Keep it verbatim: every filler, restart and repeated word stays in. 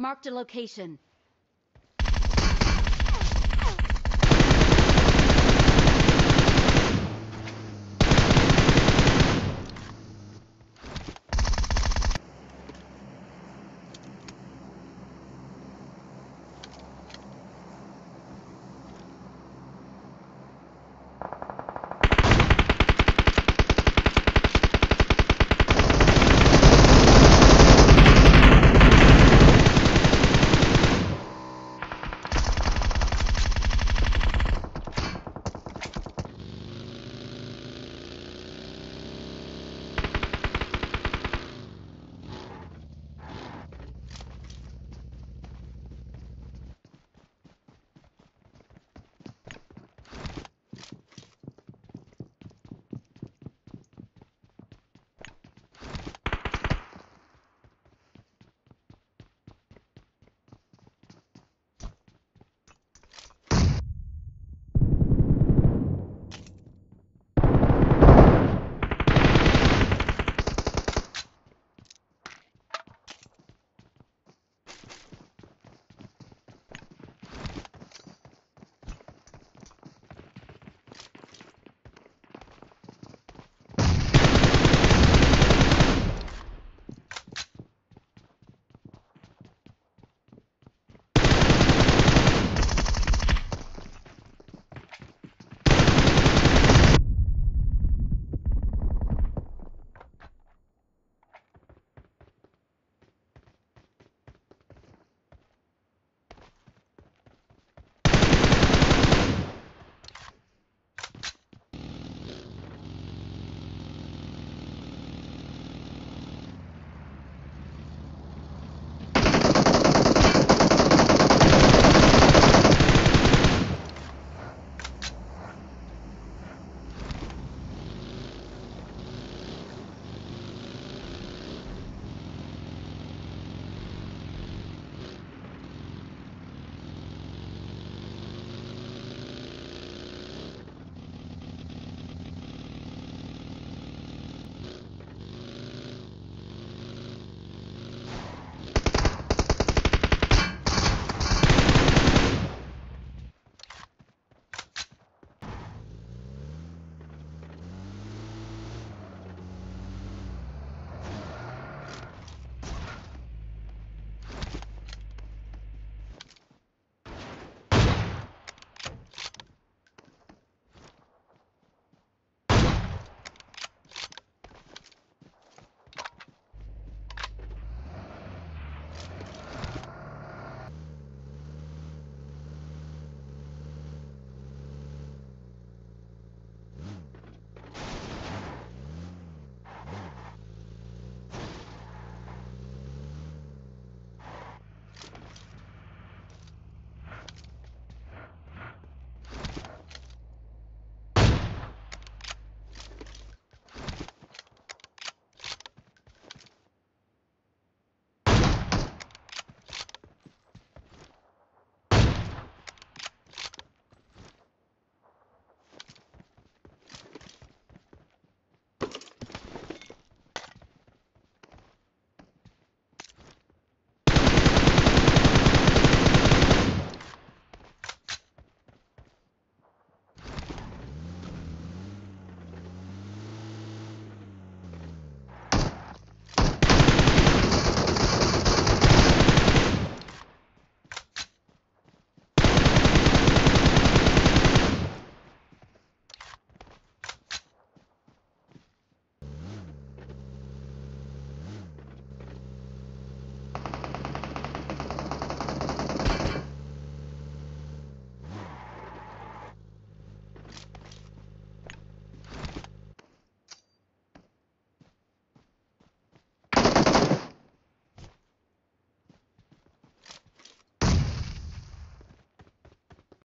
Marked a location.